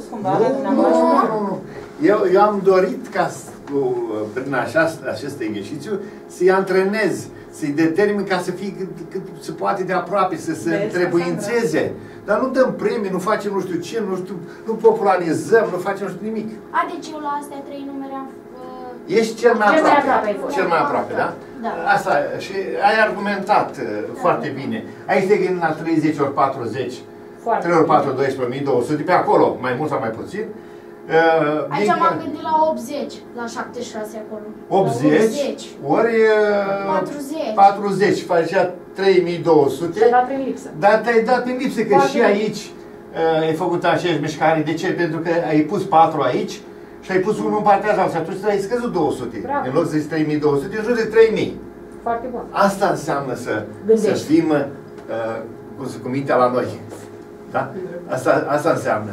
spus cumva la dumneavoastră? Nu. Eu am dorit ca prin acest exercițiu să-i antrenez, să-i determin ca să fie cât se poate de aproape, să se întrebuințeze. Dar nu dăm premii, nu facem nu știu ce, nu popularizăm, nu facem nu știu nimic. A, deci eu la astea trei numere am ești cel mai aproape, da? Da. Asta, și ai argumentat foarte bine. Aici te gândim la 30 ori 40, foarte 3 ori 4, 12, 1200, pe acolo, mai mult sau mai puțin. Aici m-am gândit la 80, la 76 acolo. 80 ori 40, facea 3200. Te-ai dat prin lipsă. Dar te-ai dat prin lipsă, că și aici ai făcut aceeași mișcare. De ce? Pentru că ai pus 4 aici. Și ai pus unul în partea asta și atunci ai scăzut 200. Bravo. În loc de 3200, în jur de 3000. Foarte bun. Asta înseamnă să știm cum se cuminte la noi. Da? Asta înseamnă.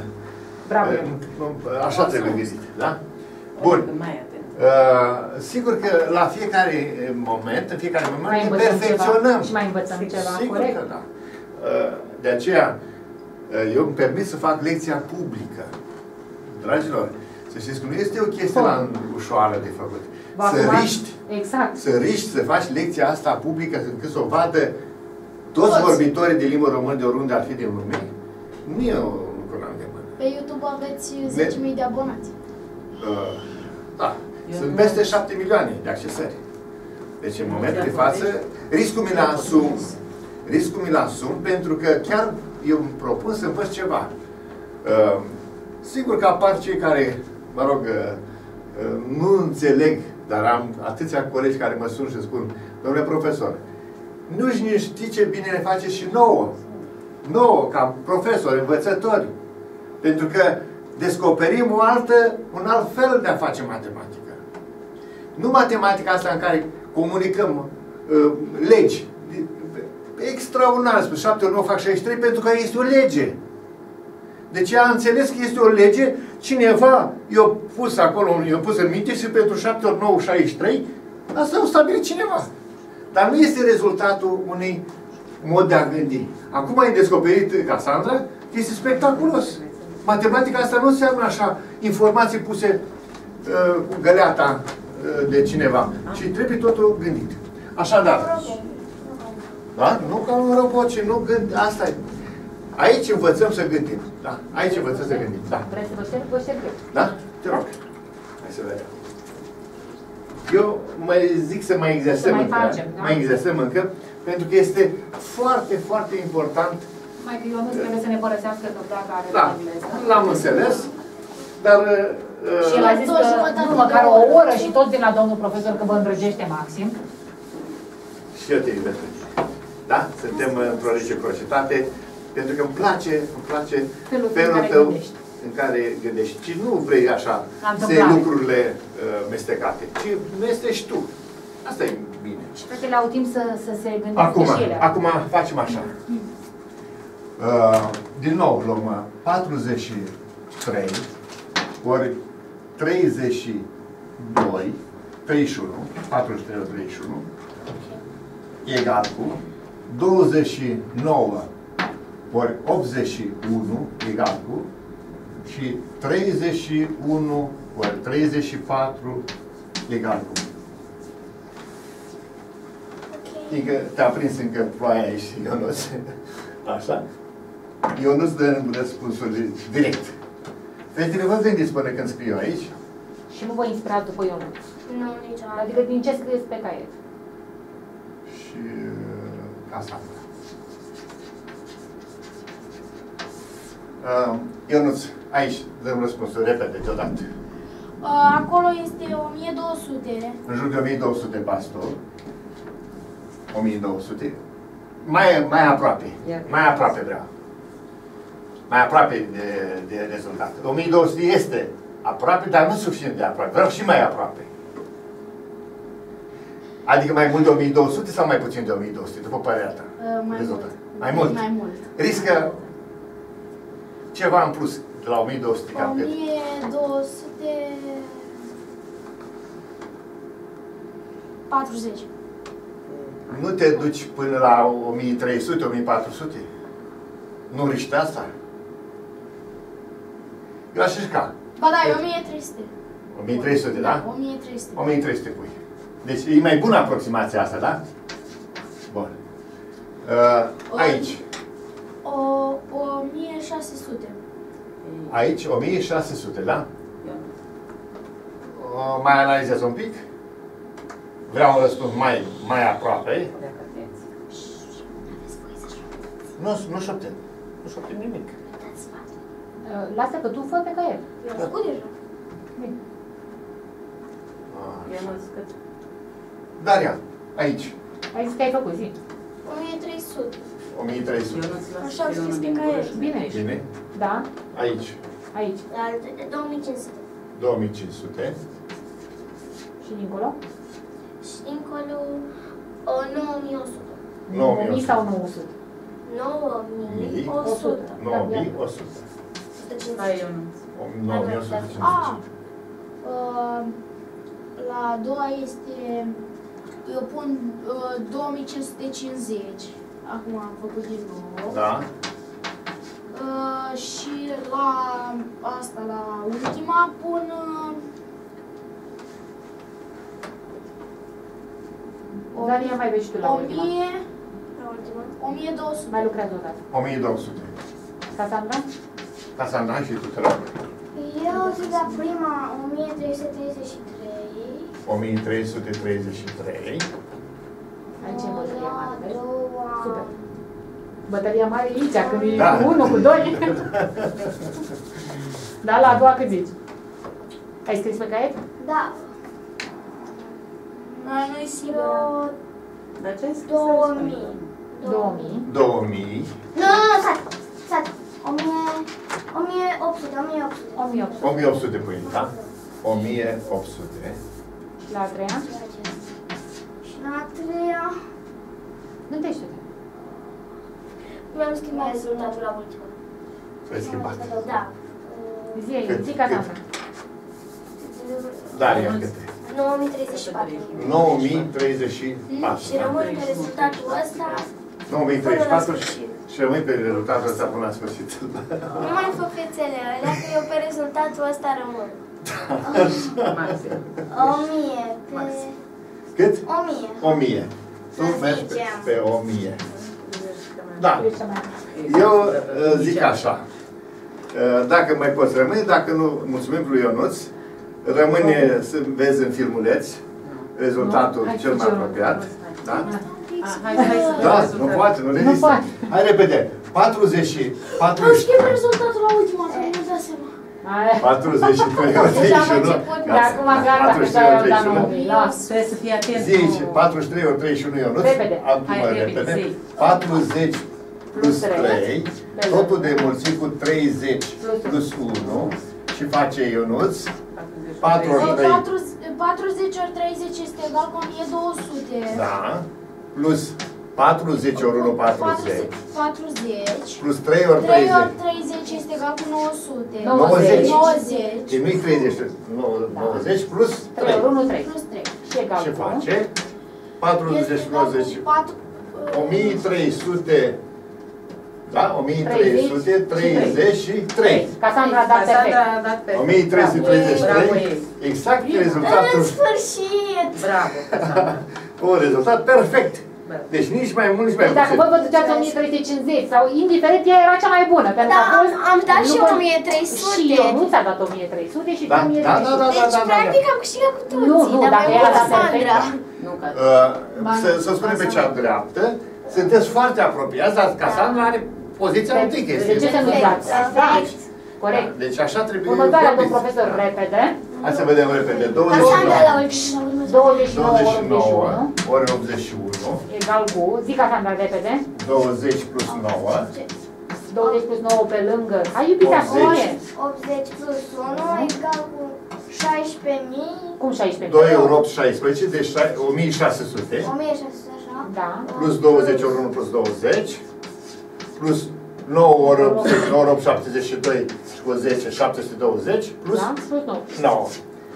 Bravo. Așa trebuie gândit. Da? Bun. Sigur că la fiecare moment, ne perfecționăm. Și mai învățăm ceva corect. Că da. De aceea, eu îmi permit să fac lecția publică. Dragilor, să știți că nu este o chestie ușoară de făcut. Să riști să faci lecția asta publică, încât să o vadă toți vorbitorii de limba română, de oriunde ar fi din lume. Nu e un lucru de mână. Pe YouTube aveți 10.000 de abonați. Da. Sunt peste 7 milioane de accesări. Deci, în momentul de față, riscul mi-l asum, pentru că chiar eu îmi propun să învăț ceva. Sigur că apar cei care, mă rog, nu înțeleg, dar am atâția colegi care mă sun și spun: domnule profesor, nu știi ce bine ne face și nouă. Nouă, ca profesori, învățători. Pentru că descoperim un alt fel de a face matematică. Nu matematica asta în care comunicăm legi. Extraordinar, spus, 7 ori 9 fac 63 pentru că este o lege. Deci a înțeles că este o lege, cineva i-a pus acolo, i-a pus în minte și pentru 7 ori 9, 63, asta o stabilit cineva. Dar nu este rezultatul unui mod de a gândi. Acum ai descoperit, Cassandra, că este spectaculos. Matematica asta nu înseamnă așa informații puse cu găleata de cineva, ci trebuie totul gândit. Așadar, da? Nu ca un robot, ci nu gând, asta e. Aici învățăm să gândim. Da. Aici învățăm să gândim. Da. Vrei să vă șterg? Vă șterg eu. Da? Te rog. Hai să vedem. Eu mă zic să mai exersăm încă. Mai exersăm încă, pentru că este foarte, foarte important. Mai că eu nu trebuie să ne părăsească după care l-am înțeles. Dar... și el a zis că nu, măcar o oră și tot de la domnul profesor că vă îndrăgește maxim. Și eu te iubesc. Da? Suntem într-o reciprocitate. Pentru că îmi place felul tău în care gândești. Și nu vrei așa să lucrurile mestecate, ci mestești tu. Asta e bine. Și cred că le-au timp să se gândească și ele. Acum facem așa. Din nou luăm 43 ori 32, 31, 43 ori 31, egal cu 29 ori 81 egal cu și 31 ori 34 egal cu. Știi că te-a prins încă ploaia aici, Ionuț. Așa? Ionuț dă răspunsul direct. Fetele, vă gândiți până când scriu aici? Și nu vă inspirați după Ionuț? Nu, niciodată. Adică din ce scrieți pe caiet? Și... asta. Ionuț, aici dăm răspunsul, repede, deodată. Acolo este 1200. În jur de 1200, pastor. 1200. Mai aproape. Mai aproape vreau. Mai aproape de rezultat. 1200 este aproape, dar nu suficient de aproape. Vreau și mai aproape. Adică mai mult de 1200 sau mai puțin de 1200, după părerea ta? Mai mult. Mai mult. Riscă ceva în plus de la 1200. 1240. Nu te duci până la 1300, 1400? Nu riști asta? Grășișcan. Ba da, e 1300. 1300, da? 1300. 1300 pui. Deci e mai bună aproximația asta, da? Bun. Aici. 1600. Aici 1600, da? Mai analizează un pic. Vreau un răspuns mai aproape. Nu șoptem. Nu șoptem nimic. Lasă că tu fă pe ca el. Eu am făcut deja. Bine. Daria, aici. Ai zis că ai făcut, zi. 1300. 1300. Așa am scris pe ca el. Bine. Bine. Da. Aici. Aici. 2500. 2500. Și dincolo? Și dincolo 9100. 9000 sau 900? 9100. 9100. 9100. La a doua este, eu pun 2550. Acum am făcut din nou. Da. Și la asta, la ultima, pun 1200. Mai lucrează odată. 1200. Casandra? Casandra și tu te rog. Eu zic la prima 1333. 1333. Aici e bătălia mare. Super. Bătălia mare e aici, când e da. Cu 1, cu 2. Da, la a doua cât zici? Ai scris pe caiet? Da. Nu-i sigură. Dar ce ai scris? 2000. 2000. 2000. Nu, stai. Stai. 1800. 1800. 1800 de pâine, da? 1800. Și la a treia? Și la a treia... Gândește-te. Mi-am schimbat rezultatul la ultima. S-ai schimbat? Da. Zi, ca ta. Daria, câte? 9034. 9034. Și rămâi pe rezultatul ăsta... 9034 și rămâi pe rezultatul ăsta până la sfârșit. Nu mai fă fețele alea, că eu pe rezultatul ăsta rămân. Maxim. 1000. Cât? 1000. 1000. Tu mergi pe 1000. Da. Eu zic așa. Dacă mai poți rămâne, dacă nu, mulțumim lui Ionuț. Rămâne să vezi în filmuleț rezultatul cel mai apropiat. Da? Da, nu poate, nu rezistă. Hai repede. 40. Nu știu rezultatul la ultima, să nu-mi dea seama. 43 ori 31 Ionuț, acum repede, 40 plus 3, totul de mulțit cu 30 plus 1 și face Ionuț, 4 ori 3. 40 ori 30 este egal cu 1200. Da, plus 40 ori 1, 40. 40. Plus 3 ori 30. 3 ori 30 este egal cu 900. 90. 90. Și nu-i 30. 90 plus 3. 3 ori 1, 3. Plus 3. Și egal cu... Ce face? 40, 90. 1300. Da? 1333. Casandra a dat perfect. 1333. Exact rezultatul. În sfârșit! Bravo! Un rezultat perfect. Deci nici mai mult, nici mai puțin. Dacă voi vă duceați 1350 sau indiferent, ea era cea mai bună. Da, am dat și 1300. Și eu nu ți-a dat 1300 și 1300. Deci, practic, am câștigat cu toții. Nu, dacă ea a dat perfect. Să spunem pe cea dreaptă, sunteți foarte apropiați, dar Casandra are poziția întâi. De ce să nu dați? Corect. Deci așa trebuie... Următoarea, domn profesor, repede. Hai să vedem repede. 29 ori 81. Egal cu, zic așa, dar repede. 20 plus 9. 20 plus 9 pe lângă. Hai iubita, cum e? 80 plus 1 egal cu 16.000. Cum 16.000? 2 ori 8, 16, deci 1600. 1600, așa. Da. Plus 20 ori 1 plus 20. Plus 9 ori 8, 9 ori 8, 72 cu 10, 720. Plus 9.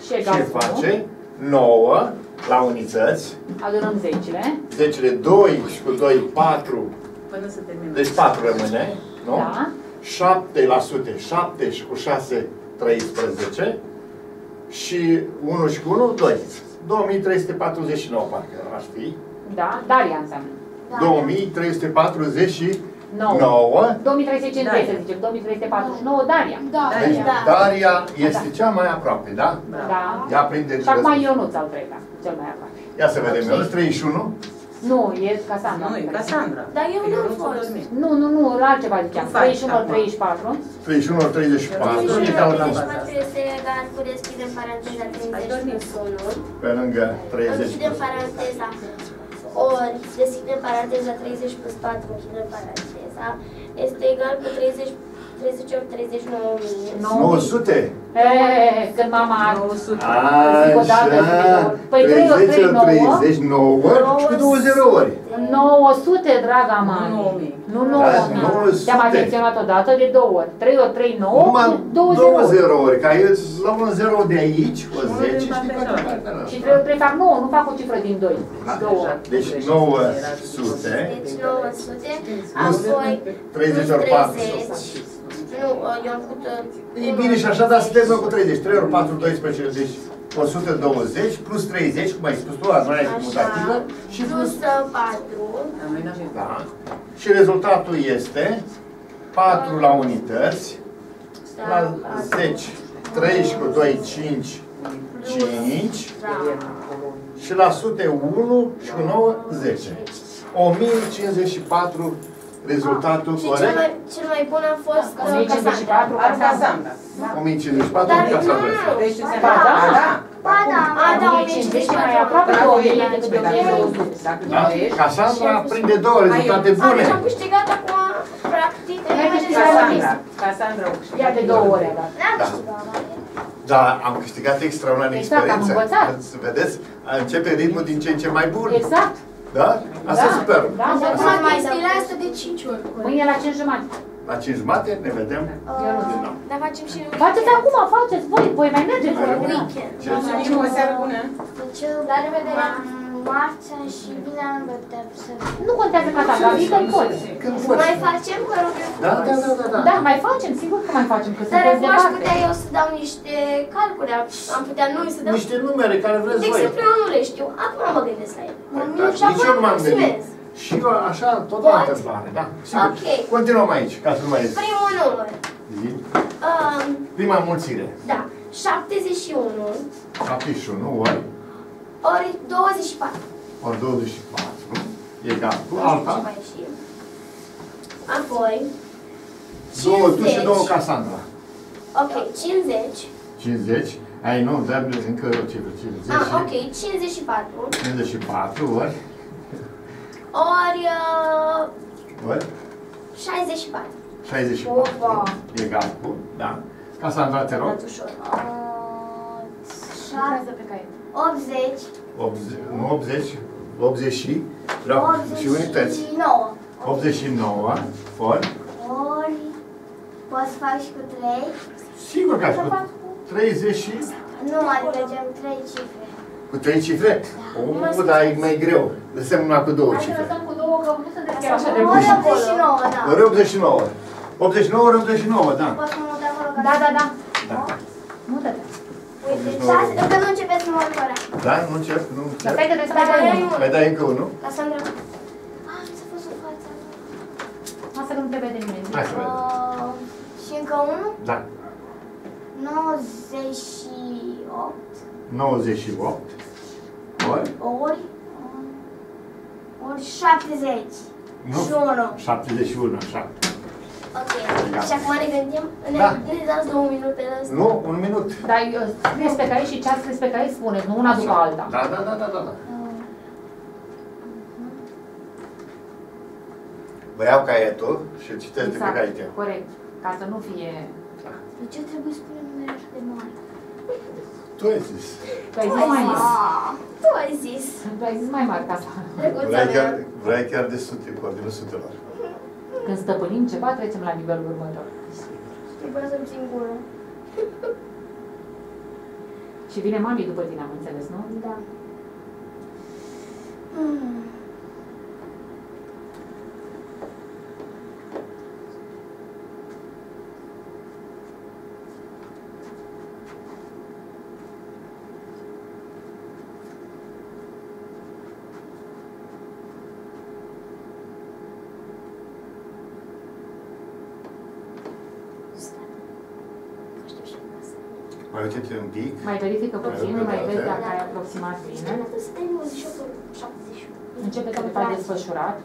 Ce face? 9 la unități. Adunăm 10-le. 10-le 2 și cu 2, 4. Până să terminăm. Deci 4 rămâne, nu? Da. 7 la sute, 7 și cu 6, 13 și 1 și 1, 2. 2349 parcă ar fi. Da, Daria înseamnă. 2349. 2350 să zicem, 2349 Daria. Deci Daria este cea mai aproape, da? Da. Ia prinde. Și acum Ionuț al treilea, cel mai aproape. Ia să vedem, Ionuț 31. Nu, e Cassandra. Nu, e Cassandra. Dar eu nu fost. Nu, nu, nu, la altceva ziceam. 31-34. 31-34. E ca la asta. Deschidem paranteza 31. Pe lângă 30. Deschidem paranteza. Ori, deschidem paranteza 30 plus 4, închidem paranteza. Este egal cu 30 38, 39, 900. Eee, când mama are 100. Așa, 30, 39 ori și 20 ori. 900, draga mama. Nu 900. Te-am atenționat odată de 2 ori. 3 ori 3, 9, 20 ori. 20 ori, că eu îți luăm un 0 de aici, o 10 și de acolo. Și 3 ori 3 fac 9, nu fac o cifră din 2. Deci 900. Deci 900, apoi 30 ori 40. Nu, eu am făcut... E bine și așa, dar suntem cu 30. 3 ori 4, 12, 30. 120 plus 30, cum ai spus tu, la zonarea cumulativă. Și plus 4. Da. Și rezultatul este 4 la unități, la 10, 30 cu 2, 5, 5. Și la sute 1 și cu 9, 10. 1054. Rezultatul corect? Cel mai bun a fost Cassandra. 1054 Cassandra. Ba da, da. Ba da, da, 1054 mai aproape de 1000 decât de 1000. Cassandra prinde două rezultate bune. Am câștigat acum, practic, Cassandra o câștigă. Ia de două ore, da. Da, am câștigat extraordinar experiență. Vedeți? Începe ritmul din ce în ce mai bun. Exact. Da? Asta e super. Acum chestiile astea de 5 ori. Mâine la 5:30. La 5:30 ne vedem. Dar facem și noi. Faceți acum, faceți voi. Voi mai mergeți la weekend. O seară bună. La revedere. Marțea și bine am bătut să... Nu contează ca ta, dar vii când poți. Mai facem, vă rog eu. Da, da, da, da. Da, mai facem, sigur că mai facem. Dar acum aș putea eu să dau niște calcule, am putea noi să dau... Niște numere care vreți voi. De exemplu, eu nu le știu, acum mă gândesc la ele. Și apoi mă maximez. Și așa, tot o întâmplare, da? Ok. Continuăm aici, ca să nu mai ies. Primul număr. Prima mulțire. Da. 71. 71 ori... Ori 24. Ori 24. Egal cu alta. Apoi... 2, tu și 2, Cassandra. Ok, 50. 50. Ai nou, dar încă o cifră. 50. Ah, ok, 54. 54 ori... Ori... 64. 64. Opa. Egal cu... Da. Cassandra, te rog. Ușor. 80. 80, 80 și unități. 89. 89 ori. Ori poți să faci cu 3. Sigur că ai făcut. 30 și... Nu mai mergem 3 cifre. Cu 3 cifre? O, dar e mai greu. Lăsăm una cu 2 cifre. Hai să lăsăm cu 2, că nu sunt chiar așa de bun. Ori 89, da. Ori 89. 89 ori 89, da. Da, da, da. Mută-te. Dacă nu începeți, nu mă oricare. Da? Nu încep? Nu încep? Mai dai încă unul? Cassandra. Ah, mi s-a fost în fața. Asta că nu te vede nimeni. Hai să vedem. Și încă unul? Da. 98. 98. Ori? Ori 70. Nu? 71, așa. Ok. Și acum ne gândim, ne dați 2 minute la asta. Nu, 1 minut. Dar scrieți pe care și ceas scrieți pe care spuneți, nu una după alta. Da, da, da, da, da. Vă iau caietul și îl citesc de pe caiete. Corect. Ca să nu fie... De ce trebuie să spune numele așa de mare? Tu ai zis. Tu ai zis mai mare. Tu ai zis. Tu ai zis mai mare ca asta. Vrei chiar de sute, poate de sutelor. Când stăpânim ceva, trecem la nivelul următor. Trebuie să-mi țin gură. Și vine mami după tine, am înțeles, nu? Da. Mai uite-te un pic. Mai verifică puțin, mai vezi dacă ai aproximat bine. Începe că te-a desfășurat,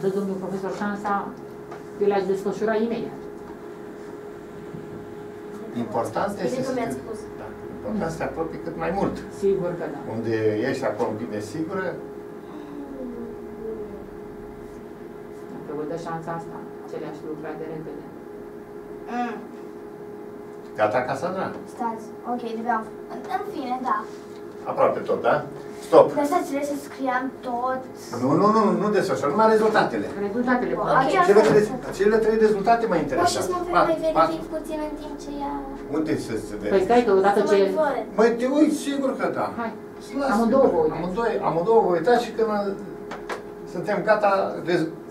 dă domnul profesor șansa, eu le-aș desfășura imediat. Important este să te apropii cât mai mult. Sigur că da. Unde ești acolo bine sigură. Dacă vă dă șansa asta, ce le-aș lucra de repede. Gata, Cassandra? Stați. Ok, trebuia. În fine, da. Aproape tot, da? Stop. Lăsați-le să scriam tot. Nu desfășor, numai rezultatele. Rezultatele. Acele trei rezultate mă interesează. Poate să mă verific puțin în timp ce ea... Unde să verific? Păi stai că odată ce... Măi, te uiți, sigur că da. Hai. Amândouă vă uitați. Amândouă vă uitați și când suntem gata,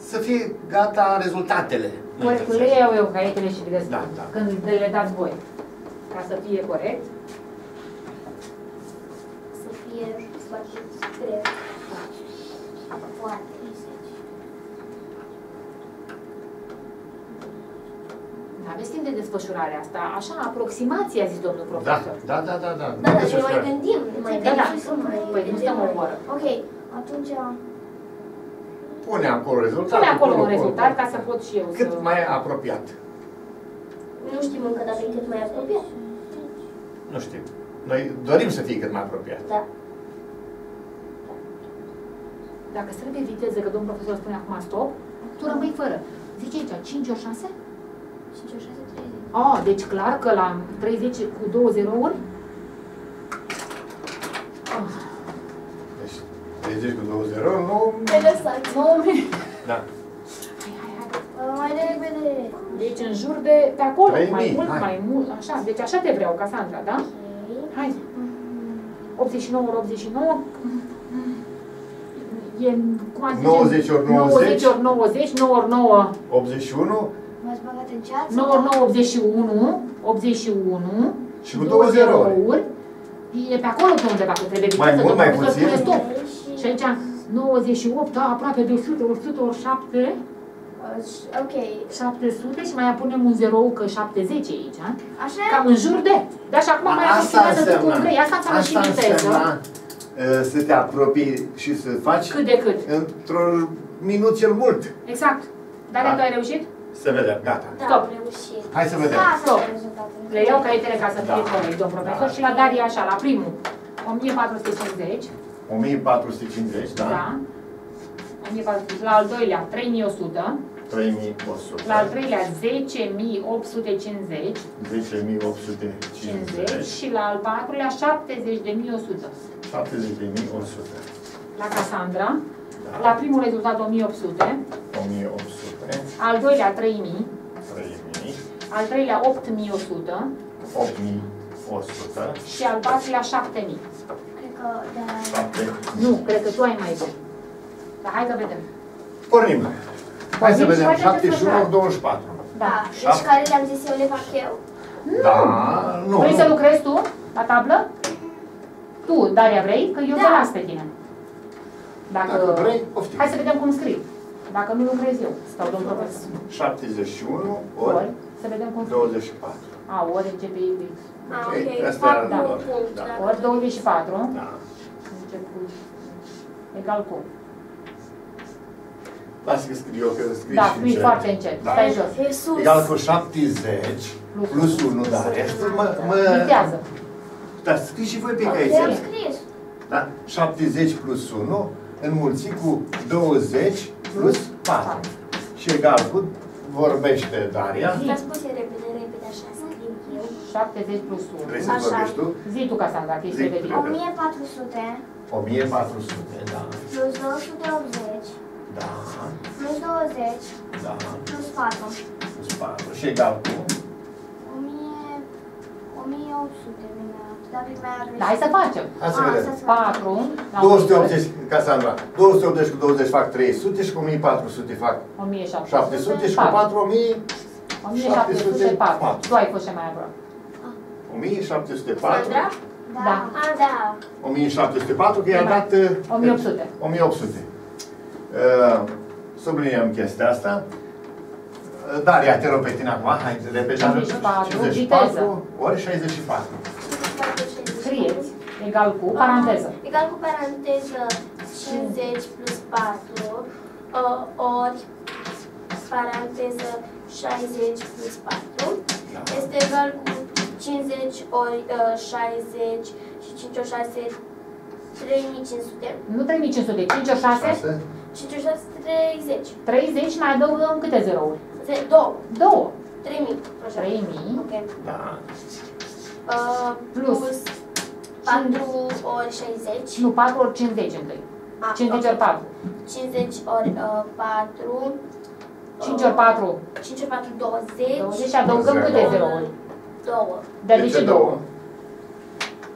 să fie gata rezultatele. Corectul le iau eu caietele și le spun. Când le dați voi. Ca să fie corect. Să fie... Poate 3, poate 30. Aveți timp de desfășurare asta, așa, aproximația, a zis domnul profesor. Da. Da, dar noi mai gândim. Păi nu stăm o oră. Ok, atunci... Pune acolo rezultat. Pune acolo un rezultat ca să pot și eu să... Cât mai apropiat. Nu știm încă dacă e cât mai apropiat. Nu știm. Noi dorim să fie cât mai apropiat. Da. Dacă se trebuie viteză, că domnul profesor spune acum stop, tu rămâi fără. Zici aici, 5 ori 6? 5 ori 6, 30. Ah, deci clar că la 30 cu 2 zerouri? Ah. Deci 30 cu 2 zerouri, nu... Te lăsați. Nu, da. Hai. Mai repede. Deci în jur de acolo, mai mult, hai. Mai mult, așa. Deci așa te vreau, Cassandra, da? Okay. Hai. 89 ori 89. E, cum 90 ori 90, 90 ori 90, 9 ori 9, 81, 9 ori 9, 81, 81 și cu 2 zerouri. E pe acolo pe undeva, că trebuie mai viteză, mult, mai puțin. Stop. Și aici 98, da, aproape de 100, 100 ori 7, okay. 700 și mai punem un zerou că 70 aici, a? Așa? Cam în jur de. Dar și acum mai aproximează tu cum vrei, asta înseamnă și viteză. Să te apropii și să faci cât de cât. Într-un minut cel mult. Exact. Dar tu ai reușit? Să vedem. Gata. Da, stop. Reușit. Hai să vedem. Stop. Le iau caietele ca să fie corect, domn profesor. Și la Daria așa, la primul. 1450. 1450, da. Da. 1450. La al doilea, 3100. 3100. La al treilea, 10850. 10850. Și la al patrulea, 70100. 70.100. La Cassandra, da. La primul rezultat 1800. 1800. Al doilea 3000. 3000. Al treilea 8100. 8100. Și al patrulea 7000. Cred că da. Nu, cred că tu ai mai bun. Dar hai să vedem. Pornim. Hai să vedem 71 ori 24. Da, deci care le-am zis eu le fac eu. Da, nu. Vrei să lucrezi tu la tablă? Tu, Daria, vrei? Că eu te las pe tine. Dacă vrei, poftim. Hai să vedem cum scriu. Dacă nu lucrez eu, stau domnul profesor. 71 ori 24. A, ori GPX. A, ok. Asta ori 24. Da. Egal cu. Lasă că scriu eu, că scriu și încet. Da, scriu foarte încet. Stai jos. Egal cu 70 plus 1, Daria. Mintează. Dar scrii și voi pe caietele. Am scris. Da? 70 plus 1 înmulțit cu 20 plus 4. Și egal cu, vorbește Daria. Mi-a spus repede, așa scriu eu. 70 plus 1. Vrei să vorbești tu? Zi tu, Cassandra, că ești repede. 1400. 1400, da. Plus 280. Da. Plus 20. Da. Plus 4. Plus 4. Și egal cu? 1800. Da, hai să facem. Hai să vedem. 4. 280, Cassandra. 280 cu 20 fac 300 și cu 1400 fac 1700 și cu 4704. Tu ai fost cel mai aproape. 1704. Da. 1704 că i-a dat 1800. 1800. Subliniem chestia asta. Daria, te rog pe tine acum. Hai, repede. 54 ori 64. scrieți egal cu paranteză. Egal cu paranteză 50 plus 4 ori paranteză 60 plus 4 este egal cu 50 ori 60 și 5 ori 6, 3500. Nu 3500, 5 ori 6? 5 ori 6, 30. 30 mai adăugăm câte zerouri? 2. 3000. 3000. Ok. Da. Plus 4 ori 60. Nu, 4 ori 50 întâi. 50 ori 4. 50 ori 4. 5 ori 4. 5 ori 4, 20. 20 și adăugăm câte zerouri? 2. Dar de ce 2?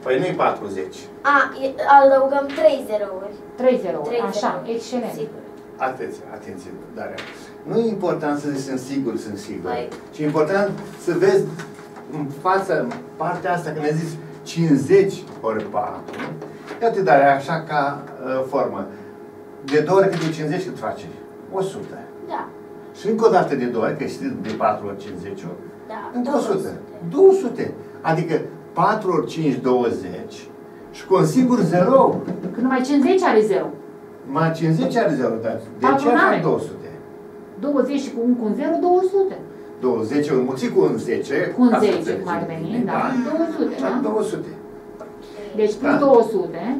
Păi nu-i 40. Adăugăm 3 zerouri. 3 zerouri, așa, excelent. Atenție, atenție, Daria. Nu e important să zici sunt sigur, sunt sigur. Ci e important să vezi în fața, partea asta, când ai zis 50 ori 4. Iată, Daria, așa ca formă. De 2 ori câte 50 cât face? 100. Da. Și încă o dată de 2 ori, că știi de 4 ori 50 ori. Da. Încă 100. 200. Adică 4 ori 5, 20. Și cu un singur zero. Că numai 50 are zero. Mai 50 are zero, dar de ce are 200? 20 și cu un cu un zero, 200. 20 înmulțit cu un 10. Cu un 10, cum ar veni, da? 200, da? 200. Deci plus 200.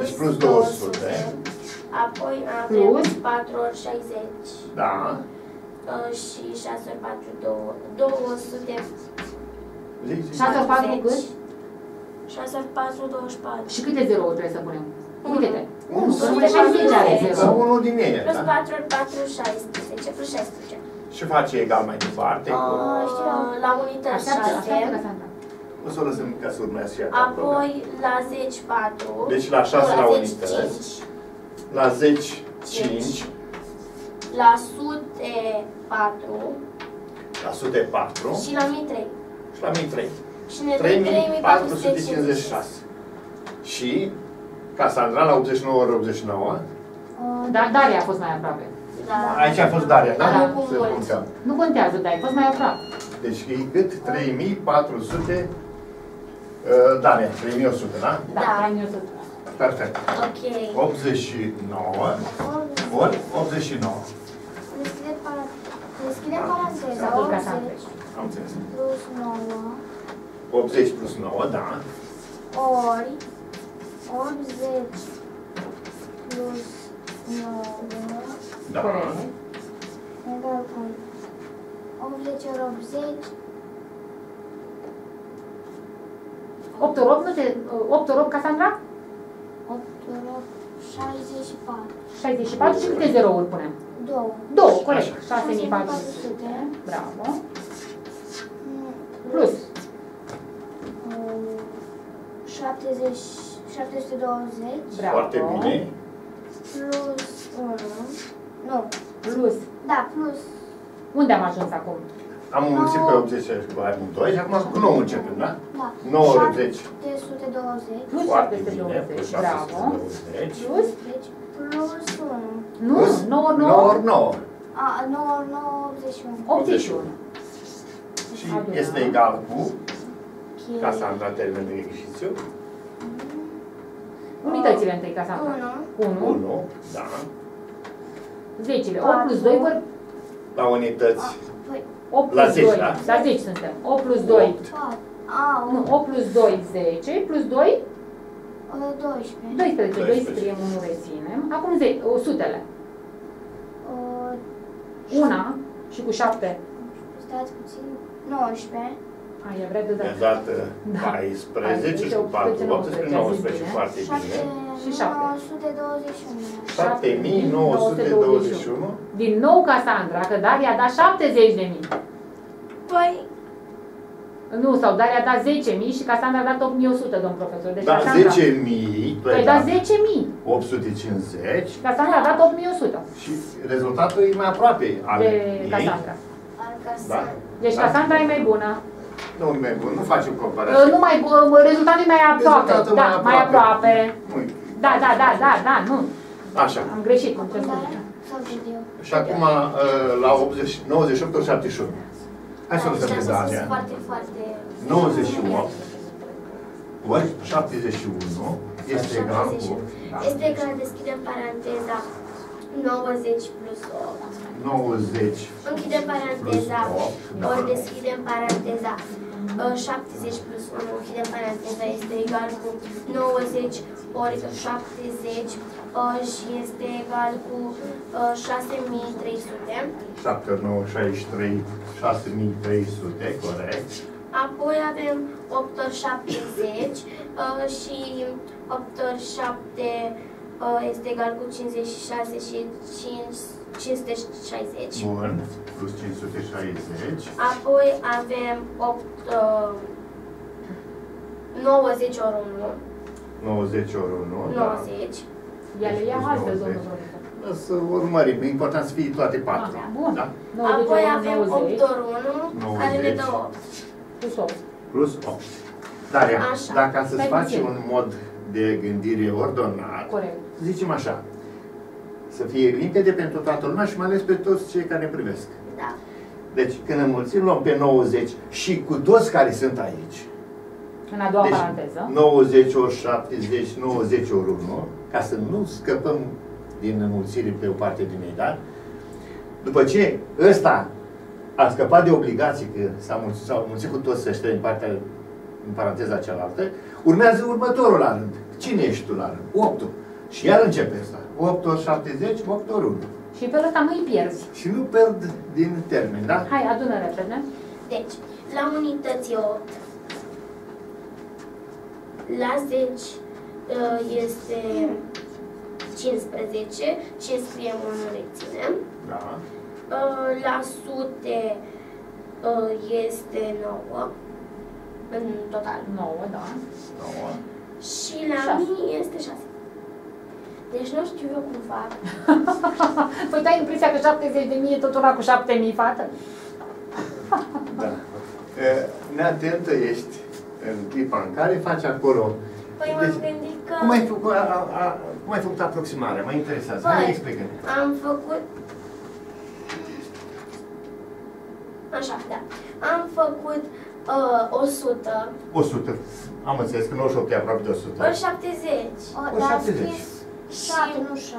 Deci plus 200. Apoi avem 4 ori 60. Da. Și 6 ori 4, 200. 6 ori 4 cât? 6 ori 4, 24. Și câte zerouri trebuie să punem? Uite-te. 1 din ele. Plus 4 ori 4, 16. Plus 16. Și face egal mai departe. La unități 6. O să o lăsăm ca să urmează și acolo. Apoi la 10, 4. Deci la 6 la unități. La 10, 5. La 100, 4. La 100, 4. Și la 1003. Și la 1003. 3456. Și Casandra la 89 ori 89. Dar Daria a fost mai aproape. Da. Aici a fost Daria, da? Da. Nu contează, dar ai fost mai aproape. Deci e cât? 3400. Daria, 3100, da? Da, 3100. Perfect. Ok. 89 ori 89. Deschidem paranteza. 80 plus 9, da. Ori 80 plus 9, da. Egal cu 80 ori 80. 8 ori 8, nu te... 8 ori 8, Casandra? 8 ori 8, 64. 64 și câte zerouri punem? 2, corect. 6400. Bravo. Plus 720. Bravo. Foarte bine. Plus 1. Nu. Plus. Da, plus. Unde am ajuns acum? Am înmulțit pe 80 cu armul 2 și acum cu 9 începem, da? Da. 9 ori 10. 720. Plus 720. Bravo. Plus 1. Plus 9 ori 9. 9 ori 9. 9 ori 9, 81. 81. Și este egal cu... Casandra, termen de exercițiu. Unitățile întâi, Casandra. 1. Da. 10-le. 8 plus 2 ori... La unități. 8 plus 2. La 10 suntem. 8 plus 2. 8 plus 2, 10. Plus 2? 12. 2 scriem, 1 reținem. Acum 100-le. 1 și cu 7. Stați puțin. 19. Ai vrea de dat 14 și 4, 18, 19 și foarte bine. Și 7921. Din nou Casandra, că Daria a dat 70.000. Păi... Nu, sau Daria a dat 10.000 și Casandra a dat 8.100, domn profesor. Deci da, 10.000. Păi da 10.000. 850. Casandra a dat 8.100. Și rezultatul e mai aproape al ei. Casandra. Da? Deci Casandra e mai bună. Nu e mai bun, nu facem comparație. Rezultatul e mai aproape. Da, mai aproape. Da, nu. Așa. Am greșit, cum trebuie să zic. Și acum la 98 ori 71. Hai să o lăsăm pe Daria. 98 ori 71 este egal cu... Este egal, deschidem paranteza, 90 plus 8. 90. Închidem paranteza, ori deschidem paranteza. 70 plus 1, închidem paranteza, este egal cu 90 ori 70 și este egal cu 6300. 7, 9, 63, 6300, corect. Apoi avem 8 ori 70 și 8 ori 7 este egal cu 56 și 560. Bun, plus 560. Apoi avem 90 ori 1. 90 ori 1, 90. Da. Iar le iau astăzi, domnul profesor. Să urmărim, e important să fie toate 4. Bun. Da? Apoi avem 8 ori 1, care ne dă 8. Plus 8. Plus 8. Dar dacă să-ți faci un mod de gândire ordonat, corect, zicem așa, să fie limpede pentru toată lumea și mai ales pe toți cei care ne privesc. Da. Deci când înmulțim, luăm pe 90 și cu toți care sunt aici. În a doua paranteză. 90 ori 70, 90 ori 1, ca să nu scăpăm din înmulțire pe o parte din ei, da? După ce ăsta a scăpat de obligații, că s-au mulțit cu toți ăștia în partea, în paranteza cealaltă, urmează următorul la rând. Cine ești tu la rând? 8-ul. Și iar începe asta. 8 ori 70, 8 ori 1. Și pe ăsta nu-i pierzi. Și nu pierd din termen, da? Hai, adună repede. Deci, la unității 8, la 10 este 15, ce scriem în reținem. Da. La sute este 9. În total 9, da. 9. Și la 1000 este 6. Deci nu știu eu cum fac. Păi tu ai impresia că 70.000 e tot una cu 7.000, fată? Da. Neatentă ești în clipa în care faci acolo. Păi m-am gândit că... Cum ai făcut aproximarea? Mă interesează. Păi, hai, explică-mi. Am făcut... Așa, da. Am făcut 100. 100. Am înțeles că 98 e aproape de 100. Ori 70. Ori 70. 7, nu 6.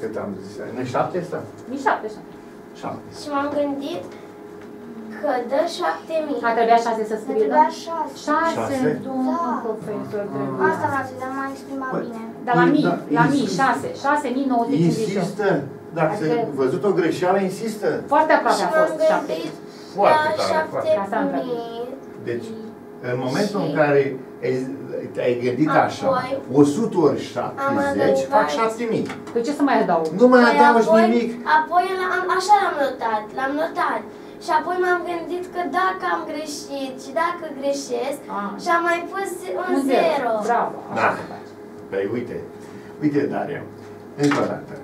Cât am zis? Nu-i 7 asta? Nu-i 7 asta. 7. Și m-am gândit că dă 7000. A trebuia 6 să scrie, da? 6. 6? Domnul profesor, trebuie. Asta m-a zis, dar m-am exprimat bine. Dar la mii, la mii, 6. 6958. Insistă. Dacă ai văzut o greșeală, insistă. Foarte aproape a fost 7. Foarte aproape. Deci, în momentul în care te-ai gândit așa, 100 ori 70, fac 7000. Păi ce să mai adaug? Nu mai adaugi nimic. Apoi, așa l-am notat. Și apoi m-am gândit că dacă am greșit și dacă greșesc, și-am mai pus un 0. Bravo! Da. Păi uite, Daria, încă o dată.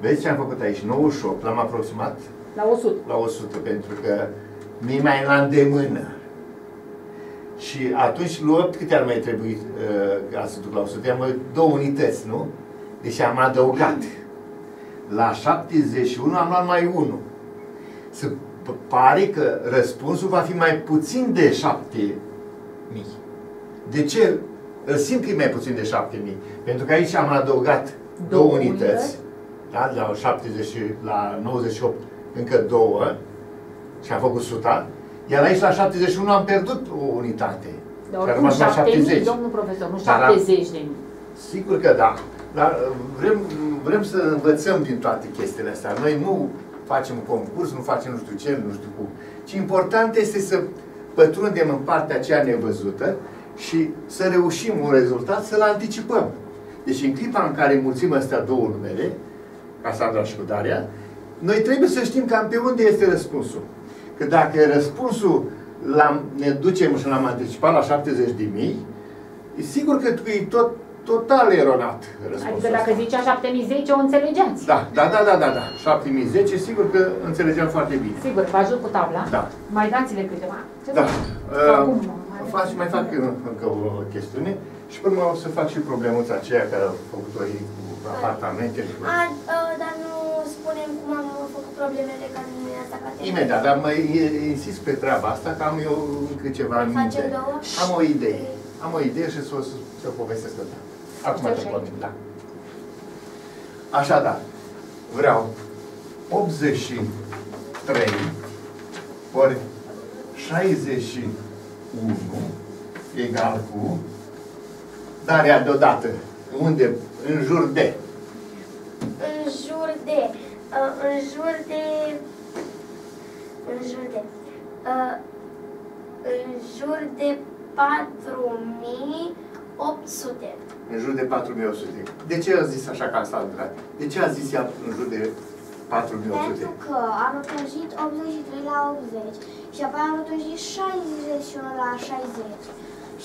Vezi ce am făcut aici? 98, l-am aproximat? La 100. La 100, pentru că mi-i mai la îndemână. Și atunci luat câte ar mai trebui ca să duc la 100? I-am două unități, nu? Deci am adăugat. La 71 am luat mai 1. Se pare că răspunsul va fi mai puțin de 7000. De ce? Îl simt că e mai puțin de 7000. Pentru că aici am adăugat două unități. Da? La 70, la 98 încă două. Și am făcut 100. Iar aici, la 71, am pierdut o unitate. Dar oricum, 70.000, domnul profesor, nu 70.000. Sigur că da. Dar vrem să învățăm din toate chestiile astea. Noi nu facem un concurs, nu facem nu știu ce, nu știu cum. Ci important este să pătrundem în partea aceea nevăzută și să reușim un rezultat, să-l anticipăm. Deci, în clipa în care mulțim astea două numere, Casandra și cu Daria, noi trebuie să știm cam pe unde este răspunsul. Că dacă răspunsul ne ducem și l-am anticipat la 70.000, e sigur că e total eronat răspunsul. Adică dacă zicea 7010, o înțelegeați. Da. 7010, sigur că înțelegeam foarte bine. Sigur, vă ajut cu tabla. Da. Mai dați-le câteva. Da. Mai fac încă o chestiune și până o să fac și problemuța aceea care au făcut-o ei cu apartamente. Dar nu spunem cum am făcut problemele ca dimineața. Imediat, dar mai insist pe treaba asta că am eu încă ceva în minte. Am o idee. am o idee și să o povestesc tot. Acum te vorbim, da. Așadar, vreau 83 ori 61 egal cu, dar ea deodată, unde? În jur de. În jur de. În jur de. În jur de. În jur de 4800. În jur de 4800. De ce a zis așa că asta a intrat? De ce a zis ea în jur de 4800? Pentru că am rotunjit 83 la 80 și apoi am rotunjit 61 la 60.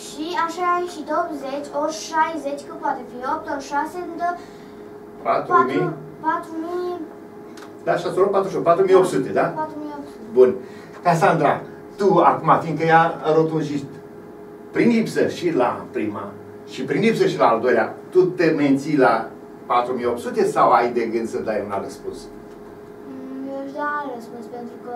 Și așa a ieșit 80 ori 60, că poate fi 8 ori 6, îmi dă 4000. Da, și ați luat 4800, da? 4800. Bun. Cassandra, tu acum, fiindcă ea a rotunjit prin lipsă și la prima, și prin lipsă și la al doilea, tu te menții la 4800 sau ai de gând să dai un alt răspuns? Eu își dau alt răspuns, pentru că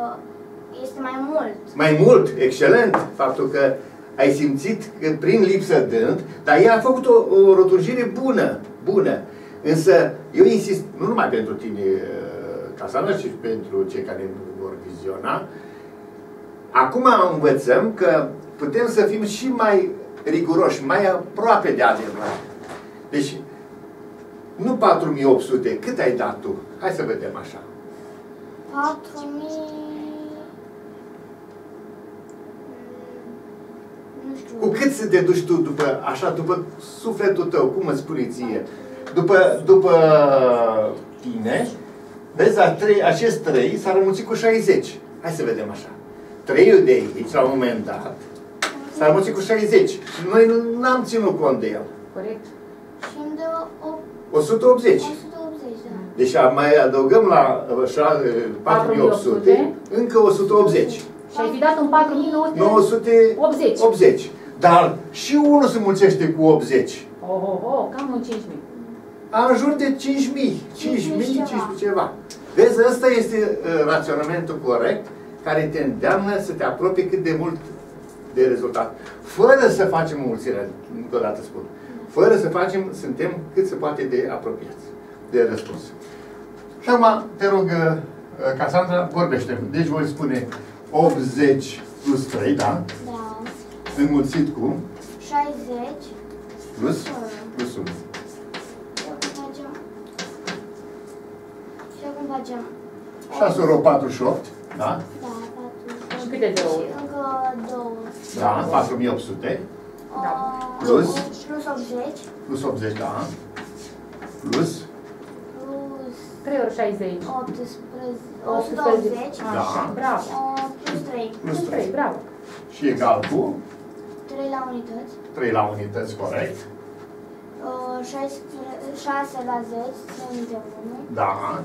este mai mult. Mai mult? Excelent! Faptul că ai simțit că prin lipsă dând, dar ea a făcut o rotunjire bună, bună. Însă eu insist, nu numai pentru tine, Cassandra, ci pentru cei care nu vor viziona, acum învățăm că putem să fim și mai riguroși, mai aproape de adevărat. Deci, nu 4800, cât ai dat tu? Hai să vedem așa. 4000... Cu cât să te duci tu după, așa, după sufletul tău, cum îți spune ție, după tine, vezi, acest 3 s-a rămuțit cu 60. Hai să vedem așa. 3-ul de aici, la un moment dat, s-a rămuțit cu 60. Și noi nu am ținut cont de el. Corect. Și îmi dă 180. 180, da. Deci mai adăugăm la 4800, încă 180. Și ai fi dat un 4980. Dar și unul se mulțește cu 80. Cam un 5000. În jur de 5000 ceva. Vezi, ăsta este raționamentul corect care te îndeamnă să te apropii cât de mult de rezultat. Fără să facem mulțire, încă o dată spun. Fără să facem, suntem cât se poate de apropiați de răspuns. Și acum te rog, Cassandra, vorbește. Deci voi spune 80 plus 3, da? Da. Înmulțit cu? 60. Plus 1. Și acum facem 6 ori 48, da? Da, 48. Și câte de ouă? Încă 2. Da, 4800. Da. Plus 80. Plus 80, da. Plus? 3 ori 60. 180. Da. Bravo. Plus 3. Plus 3, bravo. Și egal cu? 3 la unități. 3 la unități, corect. 6 la 10, 3 de 1. Da.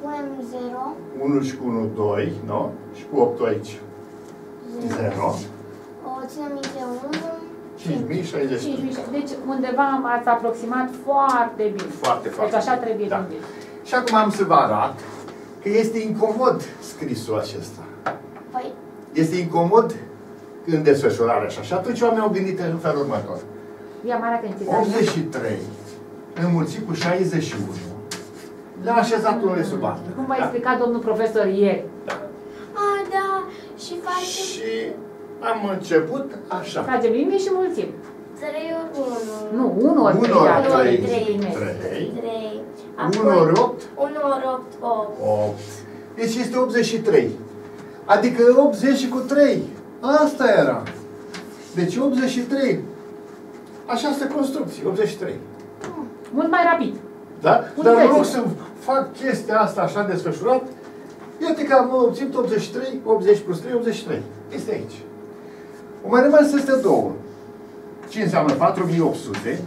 Punem 0. 1 și cu 1, 2, nu? Și cu 8 aici. 0. Ținem minte 1. 5060. Deci undeva ați aproximat foarte bine. Foarte, foarte. Deci așa trebuie gândit. Da. Și acum am să vă arăt că este incomod scrisul acesta. Păi? Este incomod în desfășurare așa. Și atunci oamenii au gândit în felul următor. Ia mare atenție. 83 înmulțit cu 61. Le-am așezat unele sub altele. Cum v-a explicat domnul profesor ieri? Da. Da. Și facem... Și... am început așa. Tragem limbii și mulțim. 3 ori 1. Nu, 1 ori 3. 1 ori 3. 1 ori 8. 1 ori 8. Deci este 83. Adică 80 și cu 3. Asta era. Deci 83. Așa este construcție. 83. Mult mai rapid. Da? Dar în loc să fac chestia asta așa desfășurat, iată că am obținut 83, 80 plus 3, 83. Este aici. O mai rămas este 2. Ce înseamnă 4800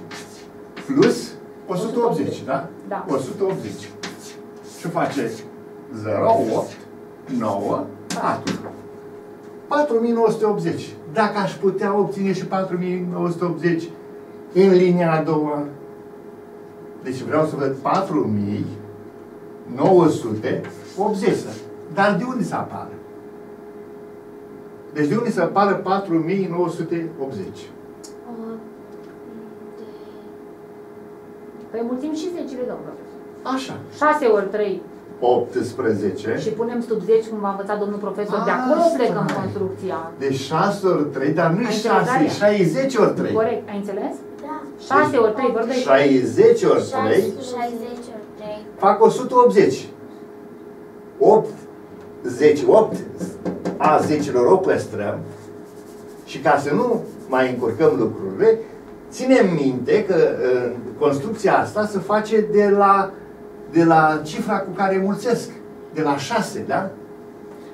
plus 180, da? Da. 180. Și face 0, 8, 9, 4. 4980. Dacă aș putea obține și 4980 în linia a doua, deci vreau să văd 4980. Dar de unde se apare? Deci de unde se apară 4980? Păi mulțim și 10-le, domn profesor. Așa. 6 ori 3. 18. Și punem sub 10, cum v-a învățat domnul profesor. De acolo plecăm construcția. Deci 6 ori 3, dar nu 6, 60 ori 3. Corect, ai înțeles? Da. 6 ori 3, vorbim. 60 ori 3. 60 ori 3. Fac 180. 8, 10, 8. A 10-lor o păstrăm. Și ca să nu mai încurcăm lucrurile, ținem minte că construcția asta se face de la cifra cu care mulțesc. De la 6, da?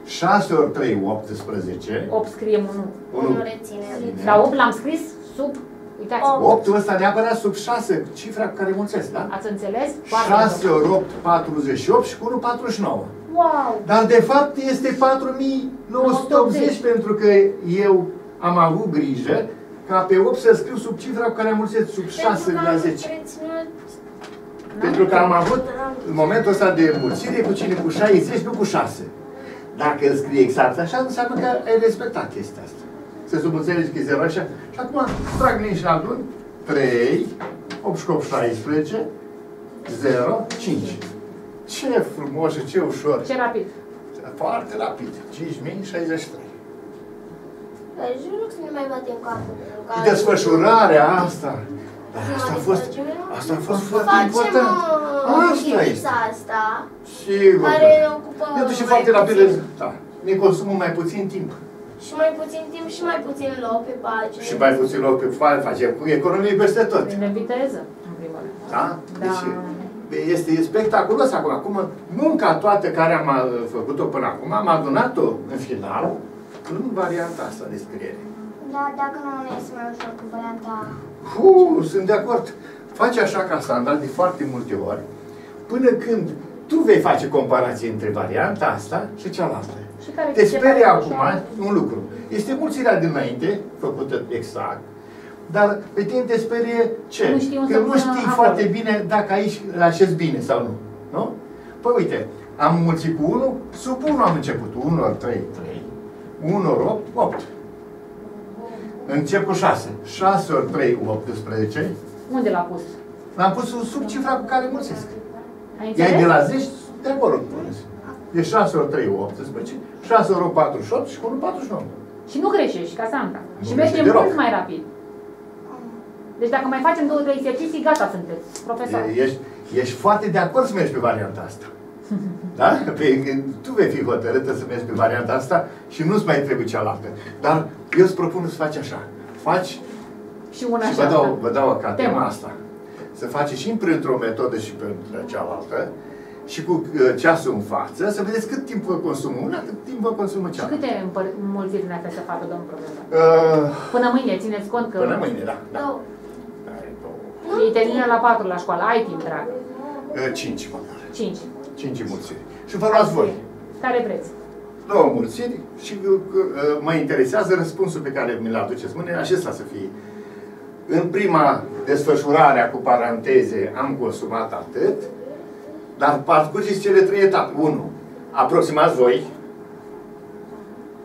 6 ori 3, 18. 8 scriem 1. 1 reținem. Dar 8 l-am scris sub, uitați. 8-ul ăsta neapărat sub 6, cifra cu care mulțesc, da? Ați înțeles? 6 ori 8, 48 și cu 1, 49. Wow! Dar de fapt este 4980 pentru că eu am avut grijă ca pe 8 să scriu sub cifra cu care am mulțit, sub 6 la 10. Pentru că am avut în momentul ăsta de mulțire cu cine? Cu 60, nu cu 6. Dacă îl scrie exact așa, înseamnă că ai respectat chestia asta. Se subînțelegi că e 0 așa. Și acum trag linii și adun 3, 88, 16, 0, 5. Ce frumos și ce ușor. Ce rapid. Foarte rapid. 5063. Eu nu știu să ne mai batem capul. Și desfășurarea asta. Dar asta a fost foarte important. Asta este. Asta. Sigur. Ne duce foarte rapid. Da. Ne consumă mai puțin timp. Și mai puțin timp și mai puțin loc pe pagini. Și mai puțin loc pe pagini. Facem cu economii peste tot. Ne viteză, în primul rând. Da? Deci, este spectaculos acum. Acum, munca toată care am făcut-o până acum, am adunat-o în final, în varianta asta de scriere. Da, dacă nu este mai ușor cu varianta... sunt de acord. Faci așa ca standard de foarte multe ori, până când tu vei face comparație între varianta asta și cealaltă. Și care te sperie acum un lucru. Este mulțirea dinainte, făcută exact, dar pe tine te sperie ce? Că nu știi foarte bine dacă aici îl așezi bine sau nu. Nu? Păi uite, am mulțit cu 1, sub 1 am început. 1 ori 3, 3. 1 ori 8, 8. Încep cu 6. 6 ori 3, 18. Unde l-am pus? L-am pus sub cifra cu care mulțesc. Iar de la 10, de acolo îl puneți. De 6 ori 3, 18. 6 ori 48 și 1, 49. Și nu greșești, ca Sandra. Și mergem mult mai rapid. Deci dacă mai facem 2-3 exerciții, gata sunteți, profesor. Ești foarte de acord să mergi pe varianta asta. Da? Tu vei fi hotărâtă să mergi pe varianta asta și nu-ți mai trebuie cealaltă. Dar eu îți propun să faci așa. Faci și una și vă dau ca tema asta. Să faci și printr-o metodă și pentru cealaltă și cu ceasul în față, să vedeți cât timp vă consumă una, cât timp vă consumă cealaltă. Și câte mulțiri din astea să facă, domnul profesor? Până mâine, țineți cont că... Până mâine, da. Ei termină la 4 la școală. Ai timp, drag. 5, măcar. 5. 5 mulțiri. Și vă luați voi. Care vreți? 2 mulțiri și mă interesează răspunsul pe care mi-l aduceți mâine. Acesta să fie. În prima desfășurare, cu paranteze, am consumat atât, dar parcurgeți cele 3 etape. 1. Aproximați voi.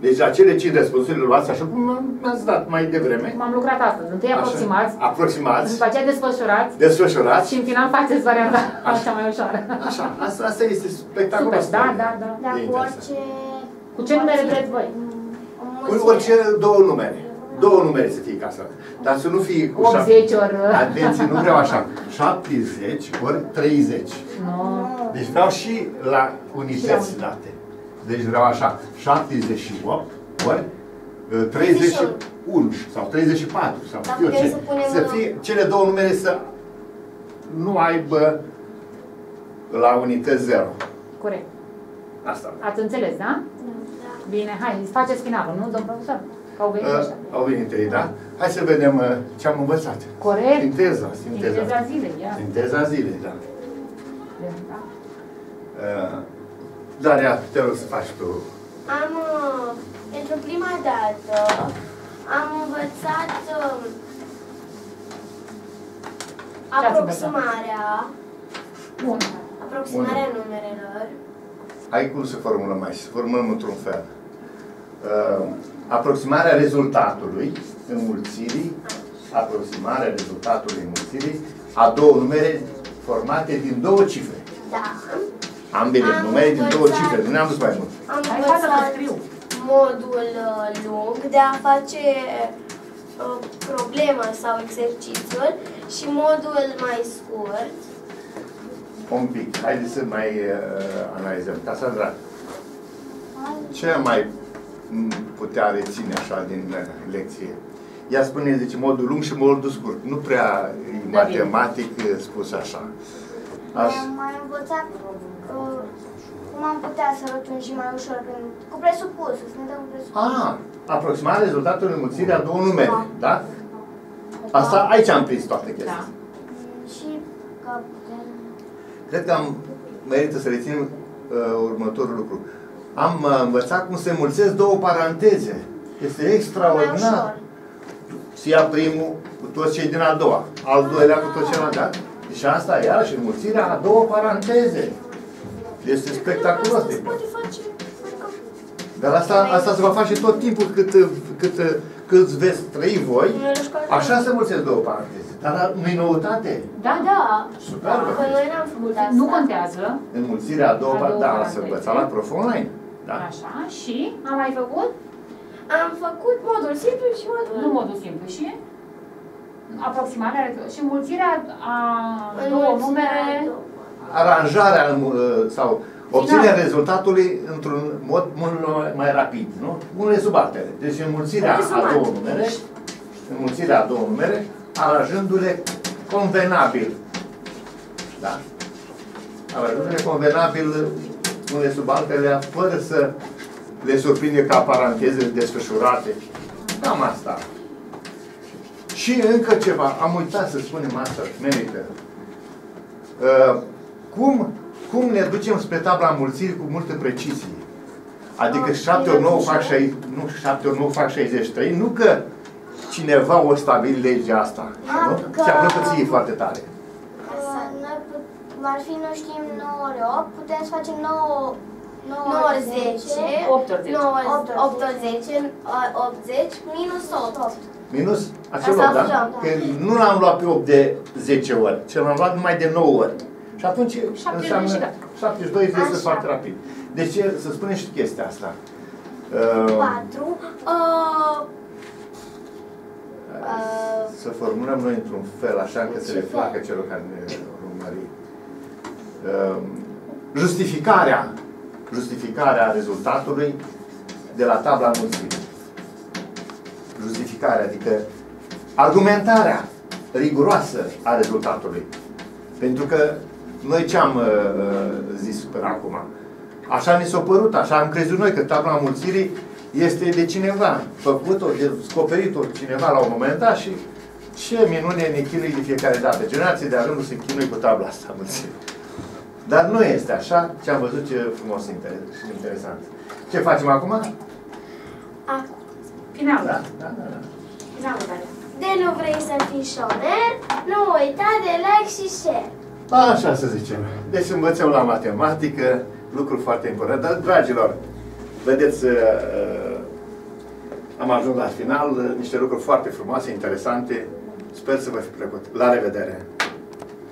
Deci la cele 5 răspunsuri le luați așa cum mi-ați dat mai devreme. M-am lucrat astăzi. Întâi aproximați. După aceea desfășurați. Și în final faceți varianta așa mai ușoară. Așa. Asta este spectaculos. Super, da. Dar cu orice... Cu ce numere vreți voi? Cu orice 2 numere. 2 numere să fie ca asta. Dar să nu fie cu 80 ori... Atenție, nu vreau așa. 70 ori 30. Deci vreau și la unități date. Deci vreau așa, 78 ori 31 sau 34 sau știu eu ce. Să fie cele 2 numere să nu aibă la unități 0. Corect. Asta. Ați înțeles, da? Da. Bine, hai, îți faceți finalul, nu, domn profesor? Că au venit ăștia. Au venit ei, da? Hai să vedem ce am învățat. Corect. Sinteza. Sinteza zilei, ia. Sinteza zilei, da. Daria, te rog să faci tu. Pentru prima dată, am învățat aproximarea numerelor. Hai cum se formulăm mai? Să formulăm într-un fel. aproximarea rezultatului înmulțirii, a două numere formate din două cifre. Da. Ambele numere din două cifre, nu ne-am dus mai mult. Am învățat modul lung de a face problema sau exercițiul și modul mai scurt. Un pic, haideți să mai analizăm. Casandra, ce mai putea reține așa din lecție? Ea spune, zice, modul lung și modul scurt. Nu prea e matematic spus așa. Mi-am mai învățat cum am putea să rotunjim mai ușor cu presupusul, să ne dăm presupusul. Ah, aproximat rezultatul înmulțirii a două numere, da? Asta, aici am prins toate chestia. Da. Și că putem... Cred că merită să reținem următorul lucru. Am învățat cum se înmulțesc două paranteze. Este extraordinar. Se ia primul cu toți cei din a doua, al doilea cu toți cei dat. Deci asta iarăși înmulțirea a două paranteze. Este spectaculos. Dar asta se va face tot timpul cât veți trăi voi. Așa se înmulțesc două paranteze. Dar nu-i noutate? Da, da. Superbă. Că noi n-am făcut asta. Nu contează. Înmulțirea a două paranteze. Da, să învățam la Prof Online. Așa. Și am mai făcut? Am făcut modul simplu și modul... Nu modul simplu și... Aproximarea și înmulțirea a două numere... Aranjarea sau obținerea rezultatului într-un mod mult mai rapid, nu? Unele sub altele. Deci înmulțirea a două numere, aranjându-le convenabil. Da? Aranjându-le convenabil unele sub altele, fără să le surprinde ca paranteze desfășurate. Cam asta. Și încă ceva, am uitat să spunem asta, merită. Cum ne ducem spre tabla înmulțirii cu multă precizie? Adică 7 ori 9 fac 63, nu că cineva o stabili legea asta. Ți-a plăcut ție foarte tare. Ar fi, nu știm, 9 ori 8, putem să facem 9 ori 10, 8 ori 10, 80, minus 8. Minus acel 8, da? Că nu l-am luat pe 8 de 10 ori, ci l-am luat numai de 9 ori. Și atunci înseamnă 72 este foarte rapid. Deci să spunem și chestia asta. 4. Să formulăm noi într-un fel, așa că să le placă celor care ne urmări. Justificarea. Justificarea rezultatului de la tabla înmulțirii. Justificarea, adică argumentarea riguroasă a rezultatului. Pentru că noi ce am zis până acum? Așa ne s-a părut, așa am crezut noi, că tabla înmulțirii este de cineva, făcut-o, descoperit-o cineva la un moment dat și ce minune ne chinui de fiecare dată. Generații de-a lungul se chinui cu tabla asta înmulțirii. Dar nu este așa, ce am văzut, ce frumos și interesant. Ce facem acum? Acum. Finalul. Da, da, da, da. Finalul, da. De nu vrei să fii șoner, nu uita de like și share. Așa să zicem. Deci învățăm la matematică, lucruri foarte importante. Dar, dragilor, vedeți, am ajuns la final, niște lucruri foarte frumoase, interesante. Sper să vă fi plăcut. La revedere!